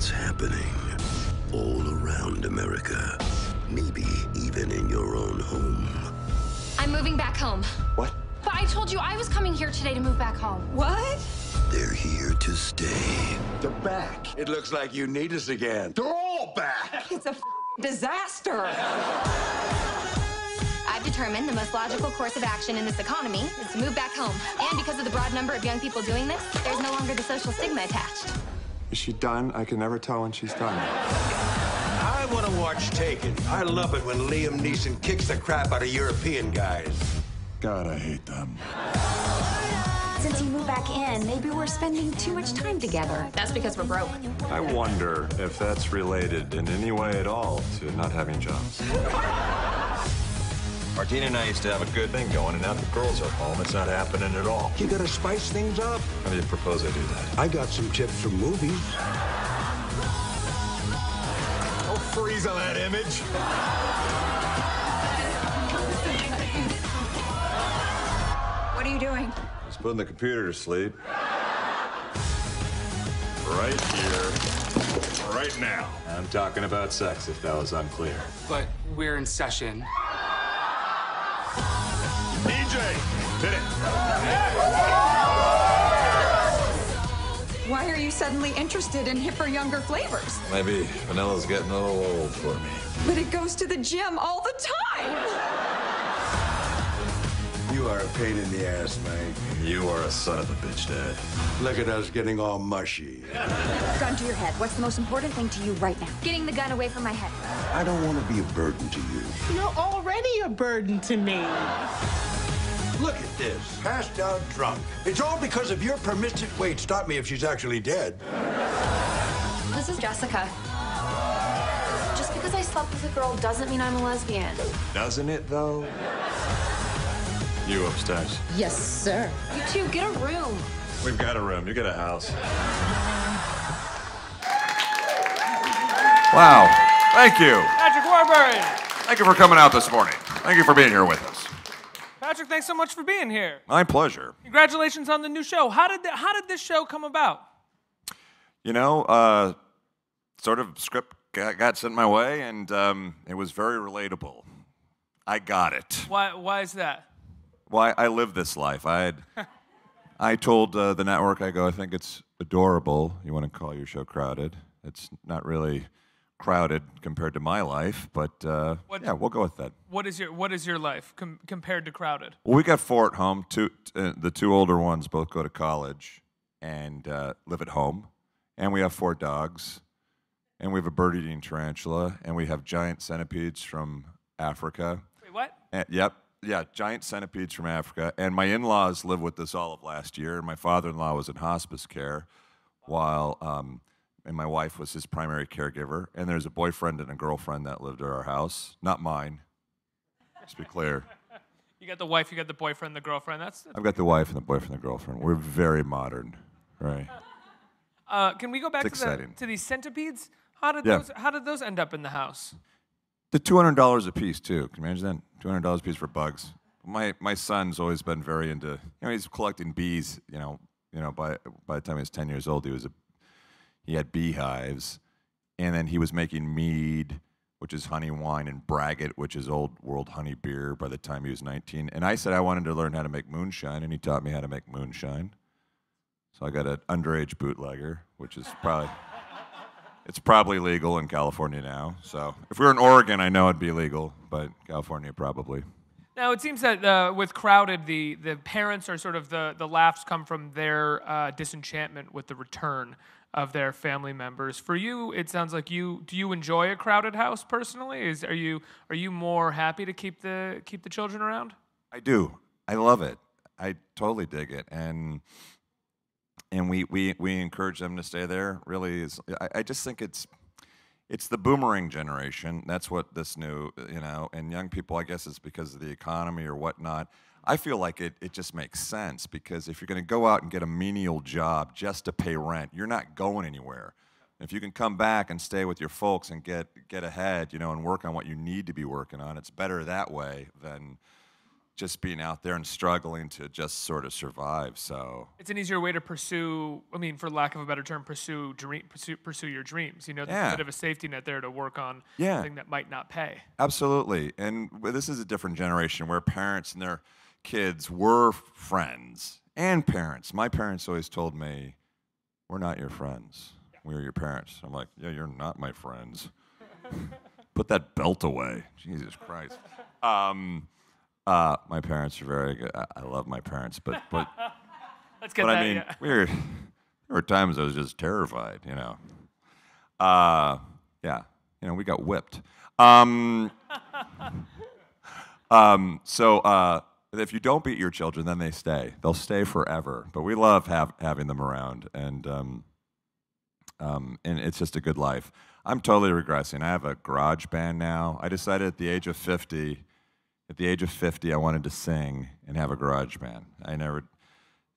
It's happening all around America, maybe even in your own home. I'm moving back home. What? But I told you I was coming here today to move back home. What? They're here to stay. They're back. It looks like you need us again. They're all back. It's a disaster. I've determined the most logical course of action in this economy is to move back home. And because of the broad number of young people doing this, there's no longer the social stigma attached. Is she done? I can never tell when she's done. I want to watch Taken. I love it when Liam Neeson kicks the crap out of European guys. God, I hate them. Since you moved back in, maybe we're spending too much time together. That's because we're broke. I wonder if that's related in any way at all to not having jobs. Martina and I used to have a good thing going, and now the girls are home. It's not happening at all. You gotta spice things up. How do you propose I do that? I got some tips from movies. Don't freeze on that image. What are you doing? Just putting the computer to sleep. Right here, right now. I'm talking about sex, if that was unclear. But we're in session. DJ, did it. Why are you suddenly interested in hipper, younger flavors? Maybe vanilla's getting a little old for me. But it goes to the gym all the time. You are a pain in the ass, Mike. You are a son of a bitch, Dad. Look at us getting all mushy. Gun to your head. What's the most important thing to you right now? Getting the gun away from my head. I don't want to be a burden to you. You're already a burden to me. Look at this. Passed out drunk. It's all because of your permissive... Wait, stop me if she's actually dead. This is Jessica. Just because I slept with a girl doesn't mean I'm a lesbian. Doesn't it, though? You upstairs. Yes, sir. You two, get a room. We've got a room. You get a house. Wow. Thank you. Patrick Warburton. Thank you for coming out this morning. Thank you for being here with us. Patrick, thanks so much for being here. My pleasure. Congratulations on the new show. How did this show come about? You know, sort of script got sent my way, and it was very relatable. I got it. Why is that? Well, I live this life. I told the network, I go, I think it's adorable. You want to call your show Crowded. It's not really crowded compared to my life, but yeah, we'll go with that. What is your life compared to crowded? Well, we got four at home. The two older ones both go to college and live at home, and we have four dogs, and we have a bird-eating tarantula, and we have giant centipedes from Africa. Wait, what? And, yep. Yeah, giant centipedes from Africa. And my in-laws lived with us all of last year. And my father-in-law was in hospice care, while and my wife was his primary caregiver. And there's a boyfriend and a girlfriend that lived at our house. Not mine. Just to be clear. You got the wife, you got the boyfriend, the girlfriend. That's I've got the wife and the boyfriend and the girlfriend. We're very modern, right? Can we go back to these centipedes? How did those end up in the house? The $200 a piece, too. Can you imagine that? $200 a piece for bugs. My son's always been very into, you know, he's collecting bees, you know, by the time he was 10 years old, he had beehives. And then he was making mead, which is honey wine, and braggot, which is old world honey beer, by the time he was 19. And I said I wanted to learn how to make moonshine, and he taught me how to make moonshine. So I got an underage bootlegger, which is probably... It's probably legal in California now. So if we were in Oregon, I know it'd be legal, but California probably. Now, it seems that with Crowded, the parents are sort of the laughs come from their disenchantment with the return of their family members. For you, it sounds like do you enjoy a crowded house personally? Are you more happy to keep the children around? I do. I love it. I totally dig it. And we encourage them to stay there. Really, I just think it's the boomerang generation. That's what this new, you know, and young people. I guess it's because of the economy or whatnot. I feel like it just makes sense, because if you're going to go out and get a menial job just to pay rent, you're not going anywhere. If you can come back and stay with your folks and get ahead, you know, and work on what you need to be working on, it's better that way than just being out there and struggling to just sort of survive. So it's an easier way to pursue, I mean, for lack of a better term, pursue your dreams. You know, there's a bit of a safety net there to work on something that might not pay. Absolutely. And this is a different generation where parents and their kids were friends and parents. My parents always told me, we're not your friends. We're your parents. I'm like, yeah, you're not my friends. Put that belt away. Jesus Christ. My parents are very good. I love my parents, but let's get I mean, there were times I was just terrified, you know. Yeah, you know, we got whipped. If you don't beat your children, then they stay. They'll stay forever. But we love having them around, and it's just a good life. I'm totally regressing. I have a garage band now. I decided at the age of 50, I wanted to sing and have a garage band. I never,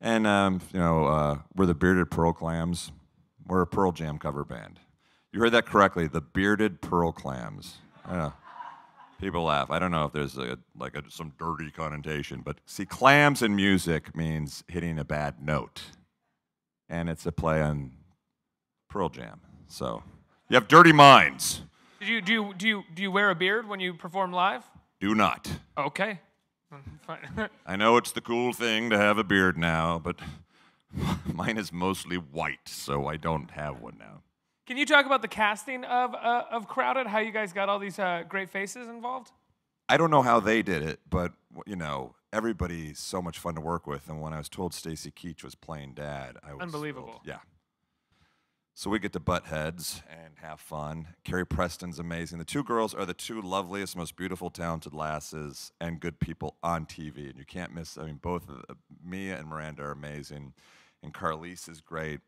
and you know, we're the Bearded Pearl Clams. We're a Pearl Jam cover band. You heard that correctly. The Bearded Pearl Clams. I don't know. People laugh. I don't know if there's some dirty connotation, but see, clams in music means hitting a bad note, and it's a play on Pearl Jam. So you have dirty minds. Do you wear a beard when you perform live? Do not. Okay. Fine. I know it's the cool thing to have a beard now, but mine is mostly white, so I don't have one now. Can you talk about the casting of Crowded? How you guys got all these great faces involved? I don't know how they did it, but you know, everybody's so much fun to work with. And when I was told Stacey Keach was playing Dad, I was unbelievable. Thrilled. Yeah. So we get to butt heads and have fun. Carrie Preston's amazing. The two girls are the two loveliest, most beautiful, talented lasses and good people on TV, and you can't miss. I mean, both Mia and Miranda are amazing, and Carlyce is great.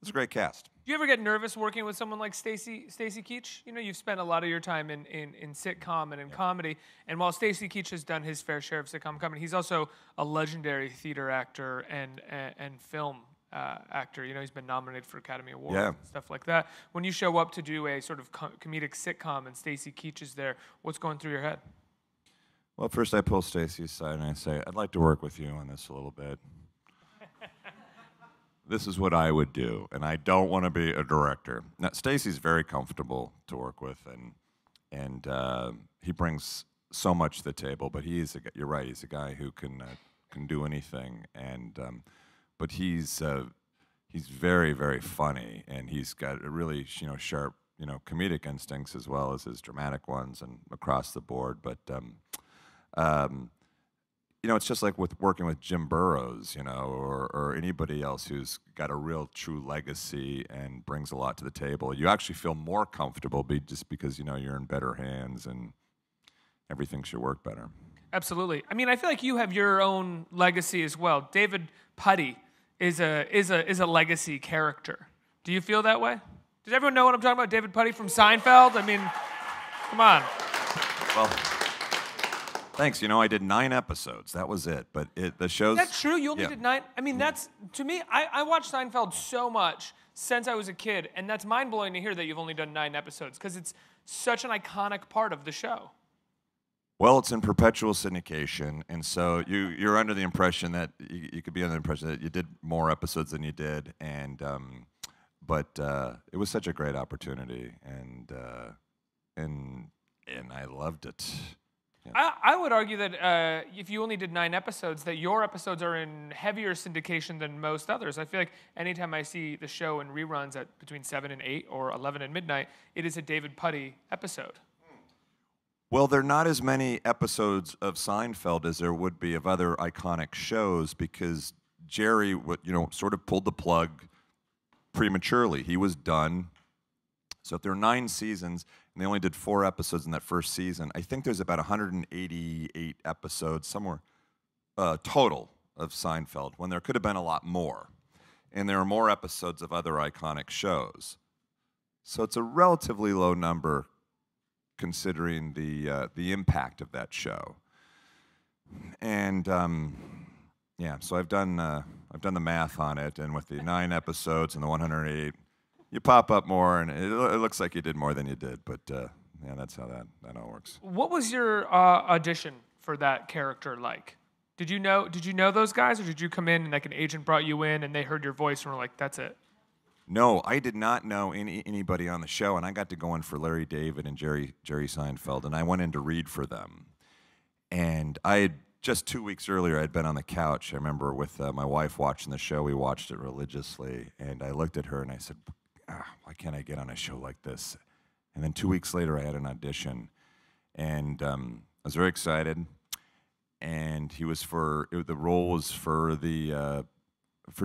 It's a great cast. Do you ever get nervous working with someone like Stacey Keach? You know, you've spent a lot of your time in sitcom and in comedy, and while Stacey Keach has done his fair share of sitcom comedy, he's also a legendary theater actor and film actor. You know, he's been nominated for Academy Awards and stuff like that. When you show up to do a sort of comedic sitcom and Stacey Keach is there, what's going through your head? Well, first I pull Stacey aside and I say, I'd like to work with you on this a little bit. This is what I would do, and I don't want to be a director. Now, Stacey's very comfortable to work with, and he brings so much to the table. But he is a, you're right, he's a guy who can do anything, and but he's very, very funny, and he's got a really sharp comedic instincts as well as his dramatic ones, and across the board. But you know, it's just like with working with Jim Burrows, you know, or anybody else who's got a real true legacy and brings a lot to the table. You actually feel more comfortable just because, you know, you're in better hands and everything should work better. Absolutely. I mean, I feel like you have your own legacy as well. David Puddy is a legacy character. Do you feel that way? Does everyone know what I'm talking about? David Puddy from Seinfeld? I mean, come on. Well. Thanks. You know, I did 9 episodes. That was it. But the show's... Is that true? You only did 9? I mean, that's... To me, I watched Seinfeld so much since I was a kid, and that's mind-blowing to hear that you've only done 9 episodes, because it's such an iconic part of the show. Well, it's in perpetual syndication, and so you're under the impression that... You could be under the impression that you did more episodes than you did, and... it was such a great opportunity, and I loved it. Yeah. I would argue that if you only did 9 episodes, that your episodes are in heavier syndication than most others. I feel like anytime I see the show in reruns at between 7 and 8 or 11 and midnight, it is a David Puddy episode. Well, there are not as many episodes of Seinfeld as there would be of other iconic shows because Jerry, sort of pulled the plug prematurely. He was done. So if there are 9 seasons, and they only did 4 episodes in that first season, I think there's about 188 episodes somewhere total of Seinfeld, when there could have been a lot more. And there are more episodes of other iconic shows. So it's a relatively low number considering the impact of that show. And yeah, so I've done the math on it, and with the 9 episodes and the 188, you pop up more, and it looks like you did more than you did, but yeah, that's how that all works. What was your audition for that character like? Did you know those guys, or did you come in and like an agent brought you in and they heard your voice and were like, that's it? No, I did not know anybody on the show, and I got to go in for Larry David and Jerry Seinfeld, and I went in to read for them. And I had, just 2 weeks earlier, I'd been on the couch, I remember, with my wife watching the show. We watched it religiously, and I looked at her and I said, why can't I get on a show like this? And then 2 weeks later, I had an audition, and I was very excited. And he was the role was for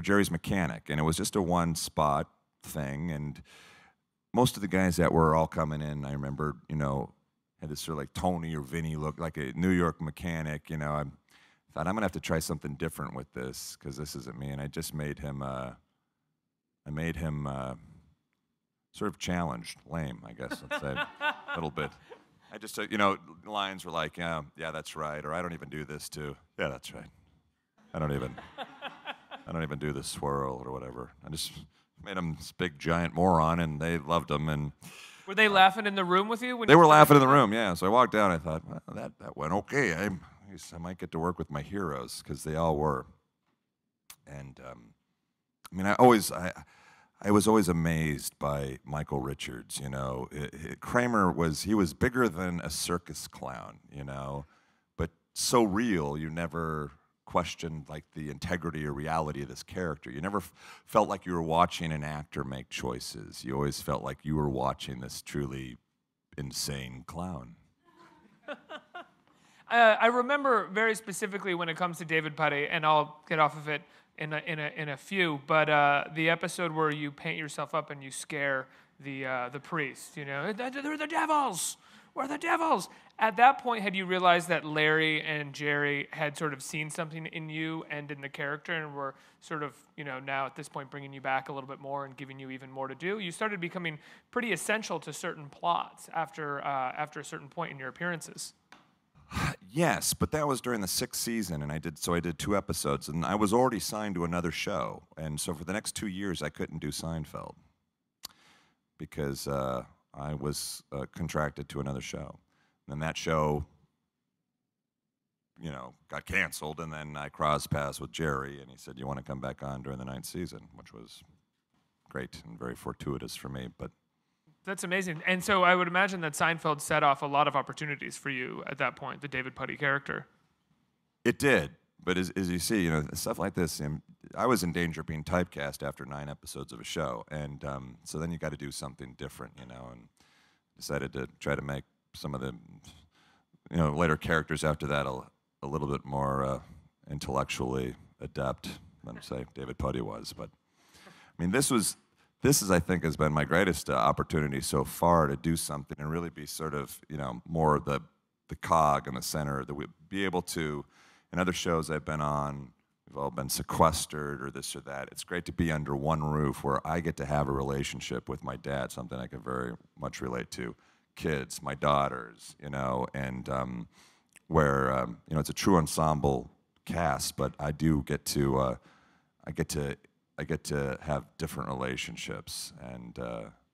Jerry's mechanic, and it was just a one-spot thing. And most of the guys that were all coming in, I remember, you know, had this sort of like Tony or Vinny look, like a New York mechanic. You know, I thought, I'm gonna have to try something different with this because this isn't me. And I just made him, sort of challenged, lame, I guess, let's say, a little bit. I just, you know, lines were like, yeah, that's right, or I don't even do this too. Yeah, that's right. I don't even do the swirl or whatever. I just made him this big giant moron, and they loved him. And were they laughing in the room with you? They were laughing in the room, yeah. So I walked down. I thought, well, that went okay. I might get to work with my heroes, because they all were. And I mean, I was always amazed by Michael Richards. You know, Kramer was bigger than a circus clown. You know, but so real. You never questioned like the integrity or reality of this character. You never felt like you were watching an actor make choices. You always felt like you were watching this truly insane clown. I remember very specifically when it comes to David Puddy, and I'll get off of it in a few. But the episode where you paint yourself up and you scare the priest. You know, they're the devils. We're the devils. At that point, had you realized that Larry and Jerry had sort of seen something in you and in the character, and were sort of, you know, now at this point bringing you back a little bit more and giving you even more to do? You started becoming pretty essential to certain plots after a certain point in your appearances. Yes, but that was during the 6th season, and I did 2 episodes, and I was already signed to another show, and so for the next 2 years I couldn't do Seinfeld because I was contracted to another show. And that show, you know, got canceled, and then I crossed paths with Jerry, and he said, you want to come back on during the 9th season, which was great and very fortuitous for me. But that's amazing. And so I would imagine that Seinfeld set off a lot of opportunities for you at that point, the David Puddy character. It did. But as you see, you know, stuff like this, I was in danger of being typecast after 9 episodes of a show. And so then you got to do something different, you know, and decided to try to make some of the, you know, later characters after that a little bit more intellectually adept than, say, David Puddy was. But, I mean, this is, I think, has been my greatest opportunity so far to do something and really be sort of, you know, more of the cog in the center, that we be able to. In other shows I've been on, we've all been sequestered or this or that. It's great to be under one roof where I get to have a relationship with my dad, something I can very much relate to. Kids, my daughters, you know, and where, you know, it's a true ensemble cast, but I do get to, I get to have different relationships. And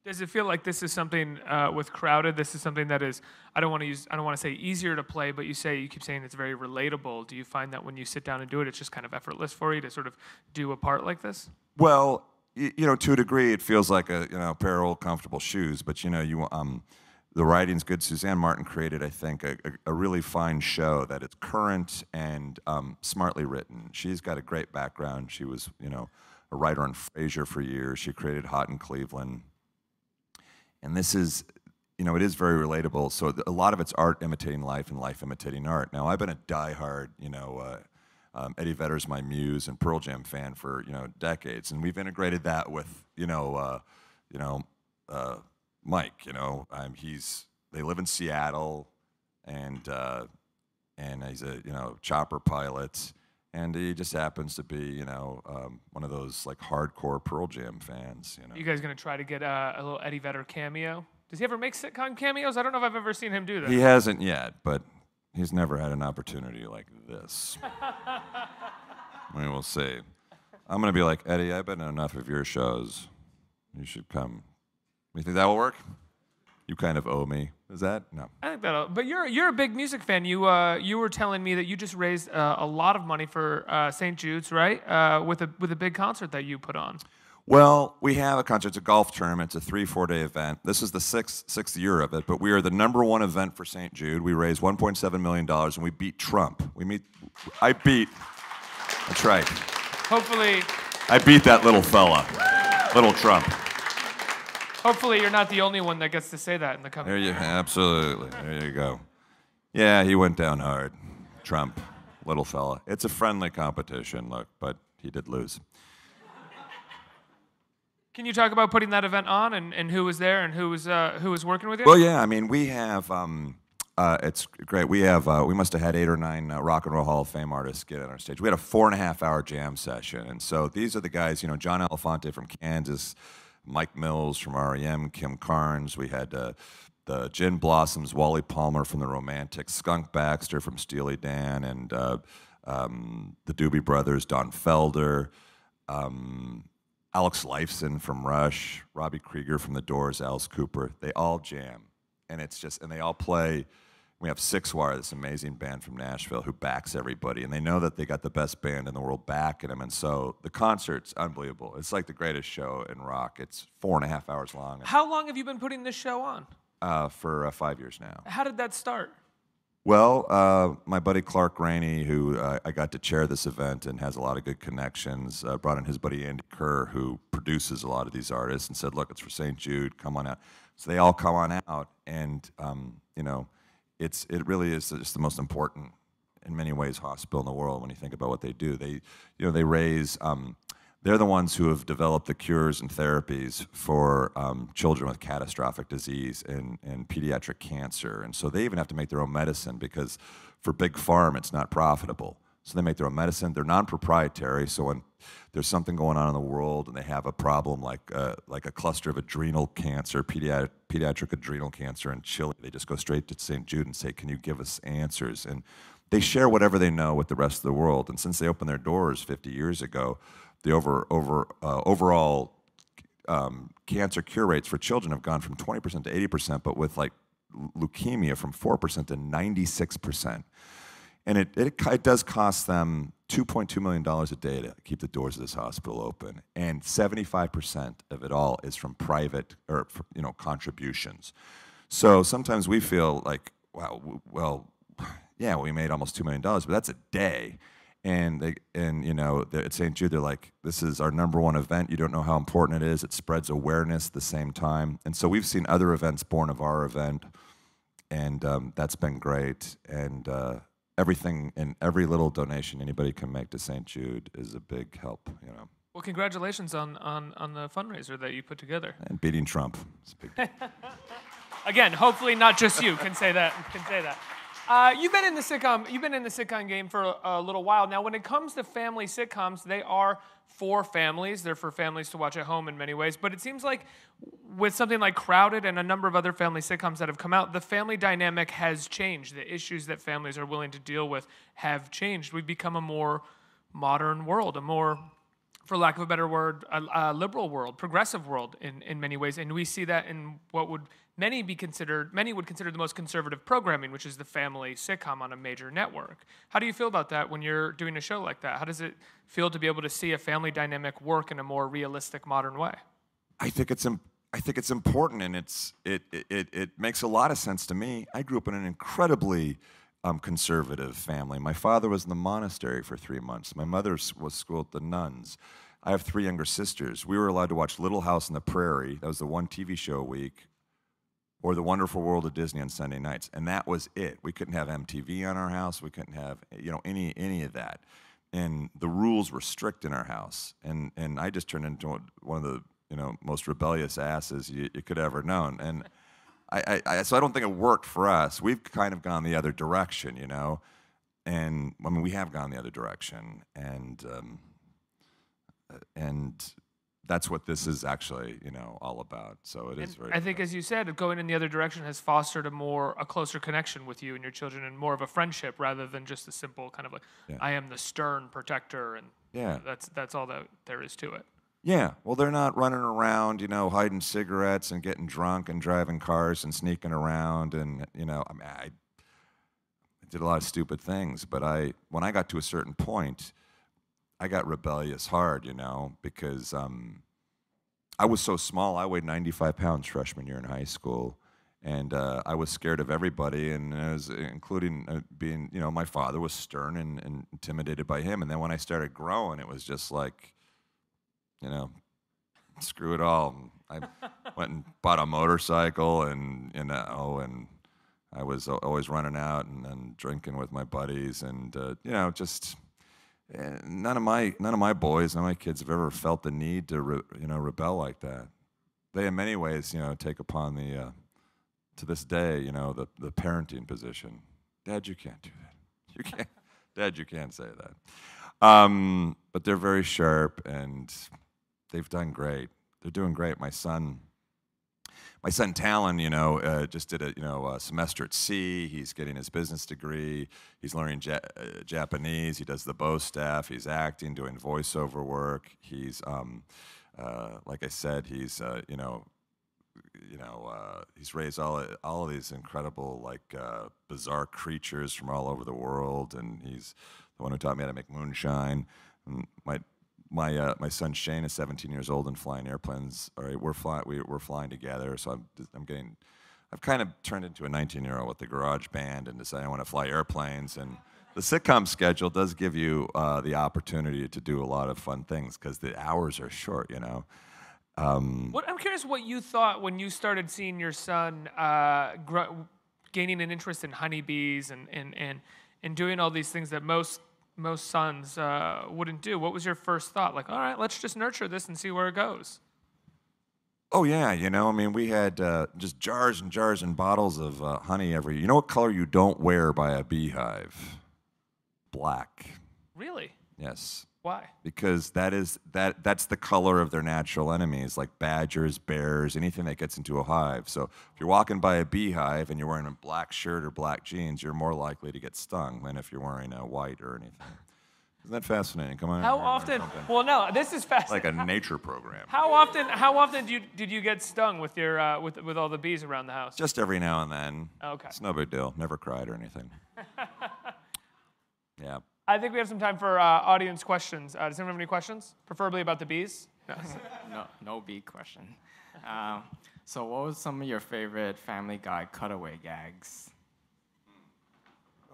does it feel like this is something with Crowded? This is something that is, I don't want to say easier to play, but you keep saying it's very relatable. Do you find that when you sit down and do it, it's just kind of effortless for you to sort of do a part like this? Well, you know, to a degree, it feels like a, you know, pair of old comfortable shoes. But you know, the writing's good. Suzanne Martin created, I think, a really fine show that is current and smartly written. She's got a great background. She was, you know, a writer on Frasier for years. She created Hot in Cleveland. And this is, you know, it is very relatable. So a lot of it's art imitating life and life imitating art. Now, I've been a diehard, you know, Eddie Vedder's my muse and Pearl Jam fan for, you know, decades. And we've integrated that with, Mike. You know, they live in Seattle, and he's a, you know, chopper pilot. And he just happens to be, you know, one of those like hardcore Pearl Jam fans. You know, you guys gonna try to get a little Eddie Vedder cameo? Does he ever make sitcom cameos? I don't know if I've ever seen him do that. He hasn't yet, but he's never had an opportunity like this. We will see. I'm gonna be like, Eddie, I've been in enough of your shows. You should come. You think that will work? You kind of owe me. Is that? No. I think that'll. But you're a big music fan. You were telling me that you just raised a lot of money for St. Jude's, right? With a big concert that you put on. Well, we have a concert. It's a golf tournament. It's a 3-4 day event. This is the sixth year of it, but we are the #1 event for St. Jude. We raised $1.7 million, and we beat Trump. That's right. Hopefully. I beat that little fella, little Trump. Hopefully you're not the only one that gets to say that in the company. Absolutely. There you go. Yeah, he went down hard. Trump, little fella. It's a friendly competition, look, but he did lose. Can you talk about putting that event on and who was there and who was working with you? Well, yeah, I mean, we have, it's great. We have, we must have had 8 or 9 Rock and Roll Hall of Fame artists get on our stage. We had a 4.5-hour jam session. And so these are the guys, you know, John Elefante from Kansas, Mike Mills from R.E.M., Kim Carnes. We had the Gin Blossoms, Wally Palmer from The Romantics, Skunk Baxter from Steely Dan, and the Doobie Brothers, Don Felder, Alex Lifeson from Rush, Robbie Krieger from The Doors, Alice Cooper. They all jam, and it's just, and they all play. We have Six Wire, this amazing band from Nashville who backs everybody, and they know that they got the best band in the world backing them, and so the concert's unbelievable. It's like the greatest show in rock. It's 4.5 hours long. How long have you been putting this show on? For 5 years now. How did that start? Well, my buddy Clark Rainey, who I got to chair this event and has a lot of good connections, brought in his buddy Andy Kerr, who produces a lot of these artists, and said, look, it's for St. Jude, come on out. So they all come on out, and, you know, it really is just the most important, in many ways, hospital in the world when you think about what they do. They, you know, they raise, they're the ones who have developed the cures and therapies for children with catastrophic disease and pediatric cancer. And so they even have to make their own medicine because for Big Pharma, it's not profitable. So they make their own medicine. They're non-proprietary, so when there's something going on in the world and they have a problem like a cluster of adrenal cancer, pediatric adrenal cancer in Chile, they just go straight to St. Jude and say, can you give us answers? And they share whatever they know with the rest of the world. And since they opened their doors 50 years ago, the overall cancer cure rates for children have gone from 20% to 80%, but with like leukemia from 4% to 96%. And it does cost them $2.2 million a day to keep the doors of this hospital open, and 75% of it all is from private or contributions. So sometimes we feel like, wow, well, yeah, we made almost $2 million, but that's a day. And you know, at St. Jude, they're like, this is our #1 event. You don't know how important it is. It spreads awareness at the same time, and so we've seen other events born of our event, and that's been great. And everything and every little donation anybody can make to St. Jude is a big help, you know. Well, congratulations on the fundraiser that you put together. And beating Trump. It's a big Again, hopefully not just you can say that. You've been in the sitcom game for a little while now. When it comes to family sitcoms, they are for families. They're for families to watch at home in many ways. But it seems like with something like Crowded and a number of other family sitcoms that have come out, the family dynamic has changed. The issues that families are willing to deal with have changed. We've become a more modern world, a more, for lack of a better word, a liberal world, progressive world in many ways. And we see that in what would many would consider the most conservative programming, which is the family sitcom on a major network. How do you feel about that when you're doing a show like that? How does it feel to be able to see a family dynamic work in a more realistic, modern way? I think it's important, and it makes a lot of sense to me. I grew up in an incredibly conservative family. My father was in the monastery for 3 months. My mother was schooled at the nuns. I have 3 younger sisters. We were allowed to watch Little House on the Prairie. That was the one TV show a week, or The Wonderful World of Disney on Sunday nights, and that was it. We couldn't have MTV on our house. We couldn't have any of that, and the rules were strict in our house. And I just turned into one of the most rebellious asses you could ever known. And so I don't think it worked for us. We've kind of gone the other direction, And I mean, we have gone the other direction, and that's what this is actually, all about. So it is very. I think, as you said, going in the other direction has fostered a closer connection with you and your children, and more of a friendship rather than just a simple kind of like, I am the stern protector, and that's all that there is to it. Yeah, well, they're not running around, you know, hiding cigarettes and getting drunk and driving cars and sneaking around and, you know, I mean, I did a lot of stupid things, but when I got to a certain point, I got rebellious hard, you know, because I was so small. I weighed 95 pounds freshman year in high school, and I was scared of everybody, and including being, you know, my father was stern and intimidated by him, and then when I started growing, it was just like, you know, screw it all. I went and bought a motorcycle, and you know, and I was always running out and drinking with my buddies, and you know, just none of my boys, none of my kids have ever felt the need to rebel like that. They, in many ways, you know, take upon the to this day, you know, the parenting position. Dad, you can't do that. You can't. Dad, you can't say that. But they're very sharp, and they've done great. They're doing great. My son Talon, you know, just did a semester at sea. He's getting his business degree. He's learning Japanese. He does the Bo staff. He's acting, doing voiceover work. He's, like I said, he's, he's raised all of these incredible, like, bizarre creatures from all over the world, and he's the one who taught me how to make moonshine. And my son Shane is 17 years old and flying airplanes. All right, we're flying together. So I've kind of turned into a 19-year-old with the garage band and decided I want to fly airplanes. And the sitcom schedule does give you the opportunity to do a lot of fun things because the hours are short, you know. I'm curious what you thought when you started seeing your son gaining an interest in honeybees and doing all these things that most sons wouldn't do. What was your first thought? Like, all right, let's just nurture this and see where it goes. Oh, yeah, you know, I mean, we had just jars and jars and bottles of honey every... You know what color you don't wear by a beehive? Black. Really? Yes. Why? Because that's the color of their natural enemies, like badgers, bears, anything that gets into a hive. So if you're walking by a beehive and you're wearing a black shirt or black jeans, you're more likely to get stung than if you're wearing a white or anything. Isn't that fascinating? Come on. How often? Well, no, this is fascinating. Like a nature program. How often did you get stung with your with all the bees around the house? Just every now and then. Okay. It's no big deal. Never cried or anything. Yeah. I think we have some time for audience questions. Does anyone have any questions? Preferably about the bees? No, no bee question. So what was some of your favorite Family Guy cutaway gags?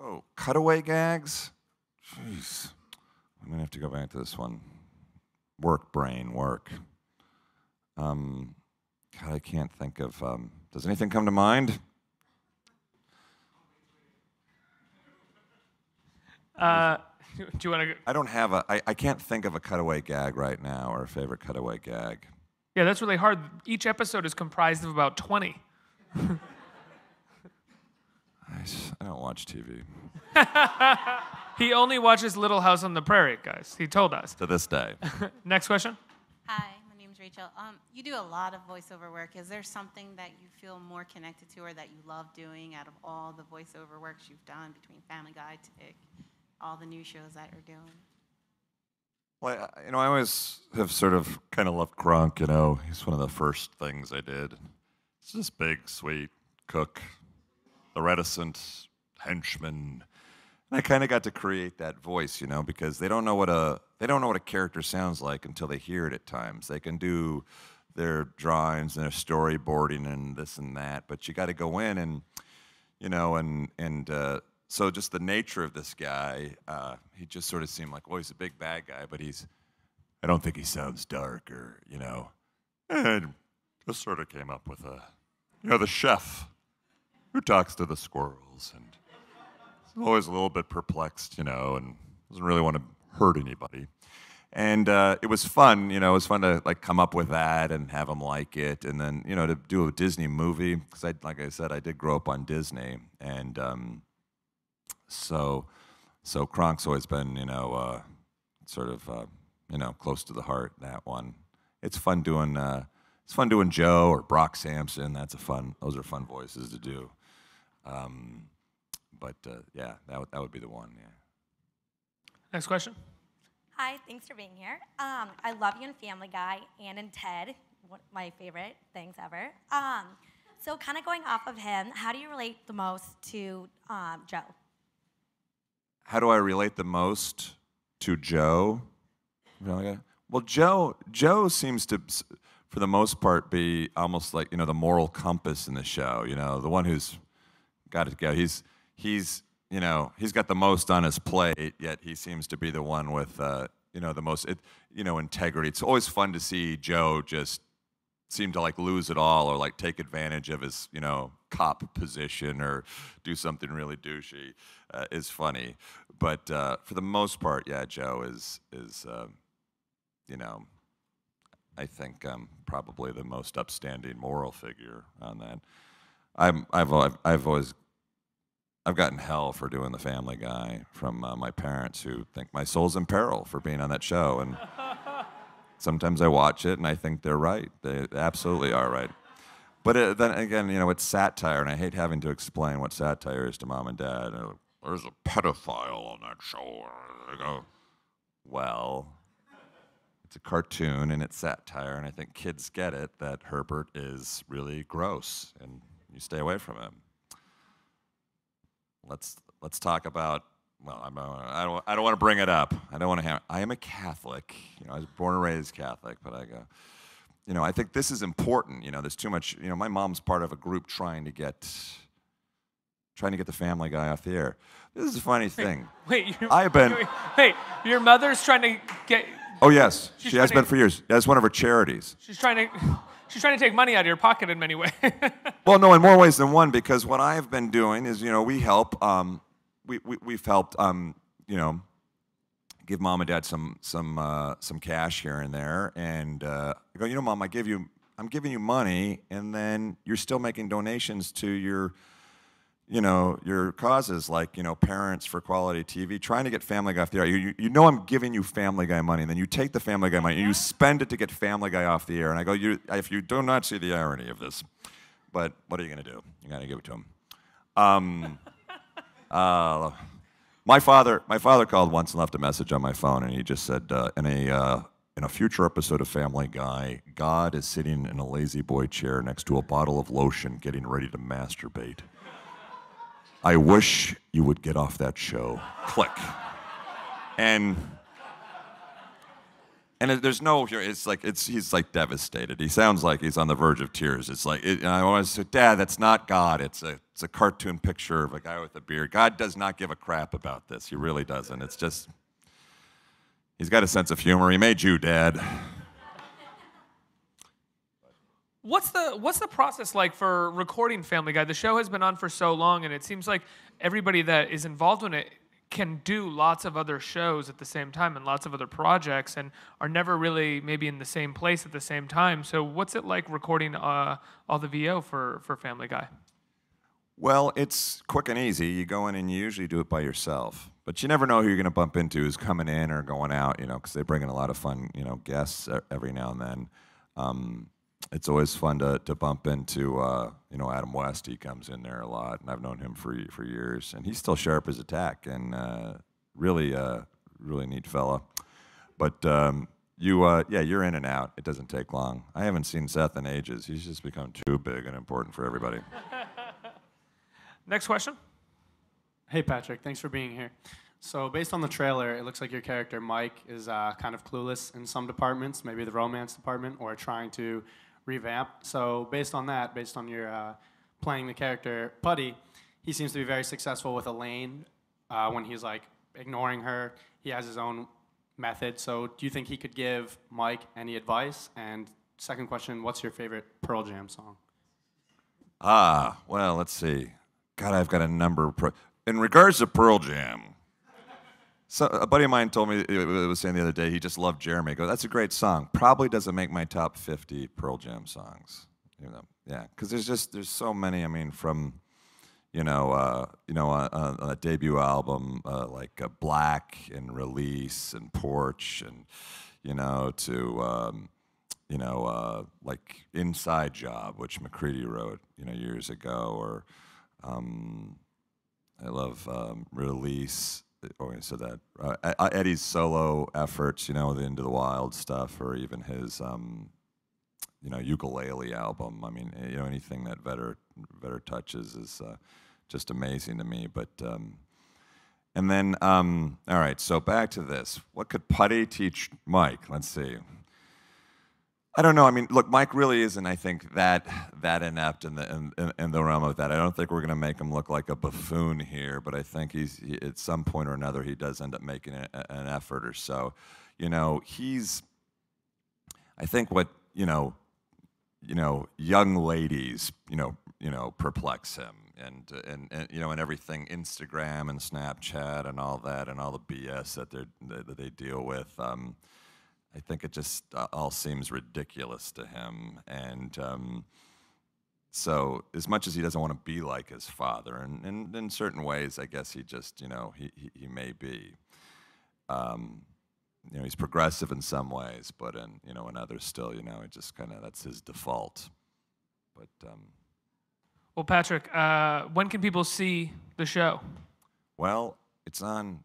Oh, cutaway gags? Jeez. I'm going to have to go back to this one. Work, brain, work. God, I can't think of... does anything come to mind? Do you want to? I don't have a. I can't think of a cutaway gag right now or a favorite cutaway gag. Yeah, that's really hard. Each episode is comprised of about 20. I don't watch TV. He only watches Little House on the Prairie, guys. He told us. To this day. Next question. Hi, my name's Rachel. You do a lot of voiceover work. Is there something that you feel more connected to, or that you love doing out of all the voiceover works you've done between Family Guy, Tick? All the new shows that you're doing? Well, you know, I always have sort of kind of loved Gronk, you know. He's one of the first things I did. It's this big, sweet cook, the reticent henchman. And I kind of got to create that voice, you know, because they don't know what a character sounds like until they hear it at times. They can do their drawings and their storyboarding and this and that, but you got to go in and, you know, so just the nature of this guy, he just sort of seemed like, well, he's a big bad guy, but I don't think he sounds dark or, you know. And just sort of came up with the chef who talks to the squirrels and is always a little bit perplexed, you know, and doesn't really want to hurt anybody. And it was fun, you know, it was fun to, like, come up with that and have him like it. And then, you know, to do a Disney movie, because like I said, I did grow up on Disney, and... So Kronk's always been, you know, sort of, you know, close to the heart. That one, it's fun doing Joe or Brock Sampson. Those are fun voices to do. Yeah, that would be the one. Yeah. Next question. Hi, thanks for being here. I love you in Family Guy and in Ted, one of my favorite things ever. So kind of going off of him, how do you relate the most to Joe? How do I relate the most to Joe? Well, Joe seems to, for the most part, be almost like, you know, the moral compass in the show. You know, the one who's got it go. He's you know, he's got the most on his plate, yet he seems to be the one with you know, the most integrity. It's always fun to see Joe just seem to like lose it all or like take advantage of his, you know, cop position or do something really douchey. Is funny, but for the most part, yeah, Joe is you know, I think probably the most upstanding moral figure on that. I've gotten hell for doing the Family Guy from my parents, who think my soul's in peril for being on that show. And sometimes I watch it and I think they're right. They absolutely are right. But then again, you know, it's satire, and I hate having to explain what satire is to mom and dad. There's a pedophile on that show. They go, well, it's a cartoon and it's satire, and I think kids get it that Herbert is really gross, and you stay away from him. Let's talk about, well, I don't want to bring it up. I don't want to. I am a Catholic. You know, I was born and raised Catholic, but I go, you know, I think this is important. You know, there's too much. You know, my mom's part of a group trying to get the Family Guy off the air. This is a funny thing. Your mother's trying to get... Oh, yes. She has been for years. That's one of her charities. She's trying to take money out of your pocket in many ways. Well, no, in more ways than one, because what I've been doing is, you know, we help, we've helped, you know, give mom and dad some cash here and there. And I go, you know, mom, I'm giving you money, and then you're still making donations to your... you know, your causes, like, you know, Parents for Quality TV, trying to get Family Guy off the air. You know, I'm giving you Family Guy money, and then you take the Family Guy money and you spend it to get Family Guy off the air. And I go, if you do not see the irony of this, but what are you going to do? You got to give it to him. My father called once and left a message on my phone, and he just said, in a future episode of Family Guy, God is sitting in a lazy boy chair next to a bottle of lotion, getting ready to masturbate. I wish you would get off that show. Click. And there's no, it's like, he's like devastated. He sounds like he's on the verge of tears. It's like, and I always say, Dad, that's not God. It's a cartoon picture of a guy with a beard. God does not give a crap about this. He really doesn't. It's just, he's got a sense of humor. He made you, Dad. What's the process like for recording Family Guy? The show has been on for so long, and it seems like everybody that is involved in it can do lots of other shows at the same time and lots of other projects, and are never really maybe in the same place at the same time. So what's it like recording all the VO for Family Guy? Well, it's quick and easy. You go in and you usually do it by yourself, but you never know who you're going to bump into who's coming in or going out, you know, because they bring in a lot of fun, you know, guests every now and then. It's always fun to bump into, you know, Adam West. He comes in there a lot, and I've known him for years, and he's still sharp as a tack, and really neat fella. But yeah, you're in and out. It doesn't take long. I haven't seen Seth in ages. He's just become too big and important for everybody. Next question. Hey, Patrick. Thanks for being here. So based on the trailer, it looks like your character, Mike, is kind of clueless in some departments, maybe the romance department, or trying to revamp. So based on that, based on your playing the character Puddy, he seems to be very successful with Elaine when he's like ignoring her. He has his own method. So do you think he could give Mike any advice? And second question, what's your favorite Pearl Jam song? Ah, well, let's see. God, I've got a number of in regards to Pearl Jam. So a buddy of mine told me, he was saying the other day, he just loved Jeremy. He goes, that's a great song. Probably doesn't make my top 50 Pearl Jam songs. You know, yeah, because there's so many. I mean, from, you know, a debut album like Black and Release and Porch, and you know, to you know, like Inside Job, which McCready wrote, you know, years ago, or I love Release. Eddie's solo efforts, you know, the Into the Wild stuff, or even his, you know, ukulele album. I mean, you know, anything that Vedder touches is just amazing to me. But and then, all right, so back to this. What could Puddy teach Mike? Let's see. I don't know. I mean, look, Mike really isn't, I think, that inept in the realm of that. I don't think we're going to make him look like a buffoon here, but I think he, at some point or another, he does end up making an effort or so. You know, he's, I think, what you know, young ladies, you know, perplex him, and you know, and everything, Instagram and Snapchat and all that, and all the BS that they deal with. I think it just all seems ridiculous to him, and so as much as he doesn't want to be like his father, and in certain ways, I guess he just, you know, he may be, you know, he's progressive in some ways, but in, you know, in others still, you know, it just kind of, that's his default. But well, Patrick, when can people see the show? Well, it's on.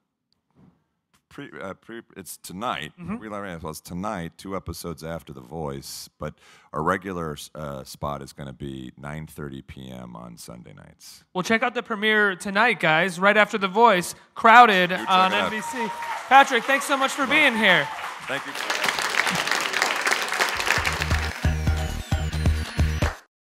It's tonight. Mm-hmm. It's tonight, 2 episodes after The Voice, but our regular spot is going to be 9:30 p.m. on Sunday nights. Well, check out the premiere tonight, guys, right after The Voice, Crowded on NBC. Patrick, thanks so much for being here. Thank you.